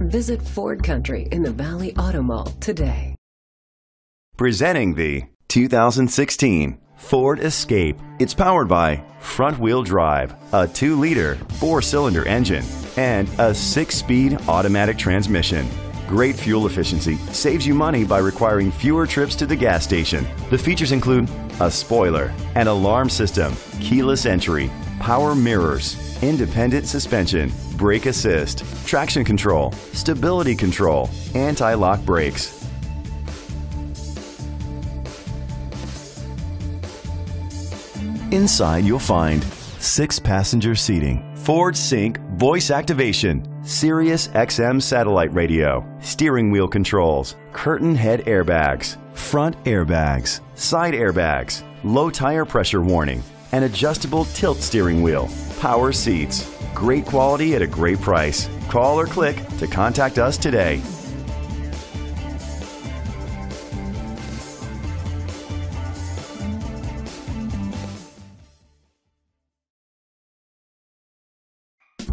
Visit Ford Country in the Valley Auto Mall today. Presenting the 2016 Ford Escape. It's powered by front-wheel drive, a 2-liter 4-cylinder engine, and a 6-speed automatic transmission. Great fuel efficiency saves you money by requiring fewer trips to the gas station. The features include a spoiler, an alarm system, keyless entry, power mirrors, independent suspension, brake assist, traction control, stability control, anti-lock brakes. Inside you'll find 6-passenger seating, Ford Sync voice activation, Sirius XM satellite radio, steering wheel controls, curtain head airbags, front airbags, side airbags, low tire pressure warning, an adjustable tilt steering wheel, power seats. Great quality at a great price. Call or click to contact us today.